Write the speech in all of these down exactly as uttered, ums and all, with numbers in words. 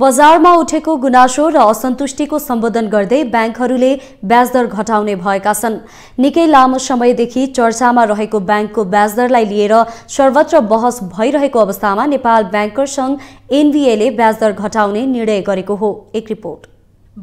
बजारमा उठेको गुनासो र असन्तुष्टिको सम्बोधन गर्दै ब्याङ्कहरूले ब्याजदर घटाउने भएका छन्। निकै लामो समयदेखि चर्चामा रहेको ब्याङ्कको ब्याजदरलाई लिएर सर्वत्र बहस भइरहेको अवस्थामा नेपाल ब्याङ्कर संघ एनबीएले ब्याजदर घटाउने निर्णय गरेको हो। एक रिपोर्ट।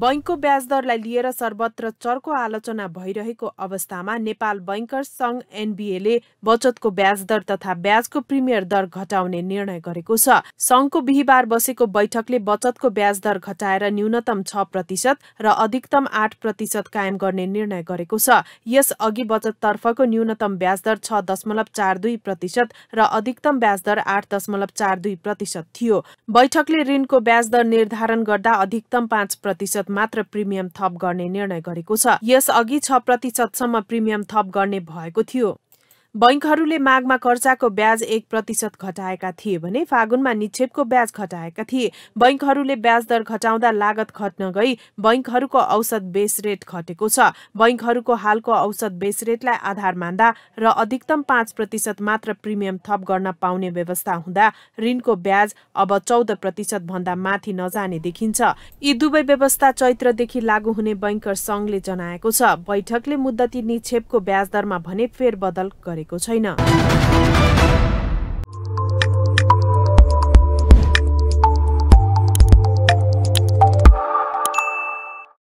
बैंकको ब्याजदरलाई लिएर सर्वत्र चर्को आलोचना भइरहेको अवस्थामा नेपाल बैंकर्स संघ एनबीएले बचतको ब्याजदर तथा ब्याजको प्रिमियर दर घटाउने निर्णय गरेको छ। संघको बिहीबार बसेको बैठकले बचतको ब्याजदर घटाएर न्यूनतम छ प्रतिशत र अधिकतम आठ प्रतिशत कायम गर्ने निर्णय गरेको छ। यसअघि बचततर्फको न्यूनतम ब्याजदर छ दशमलव चार दुई प्रतिशत र अधिकतम ब्याजदर आठ दशमलव चार दुई प्रतिशत थियो। बैठकले ऋणको ब्याजदर निर्धारण गर्दा अधिकतम पाँच प्रतिशत मात्र प्रिमियम थप गर्ने निर्णय गरेको छ। यसअघि छ प्रतिशतसम्म प्रिमियम थप गर्ने भएको थियो। बैंकहरूले मागमा कर्जाको ब्याज एक प्रतिशत घटाएका थिए भने फागुनमा निक्षेपको ब्याज घटाएका थिए। बैंकहरूले ब्याजदर घटाउँदा लागत घट्न गई बैंकहरूको औसत बेस रेट घटेको छ। बैंकहरूको हालको औसत बेस रेटलाई आधार मान्दा र अधिकतम पाँच प्रतिशत मात्र प्रिमियम थप गर्न पाउने व्यवस्था हुँदा ऋणको ब्याज अब चौध प्रतिशत भन्दा माथि नजाने देखिन्छ। यी दुवै व्यवस्था चैत्रदेखि लागू हुने बैंकर संघले जनाएको छ। बैठकले मुद्दती निक्षेपको ब्याजदरमा भने फेरबदल गरेको छैन।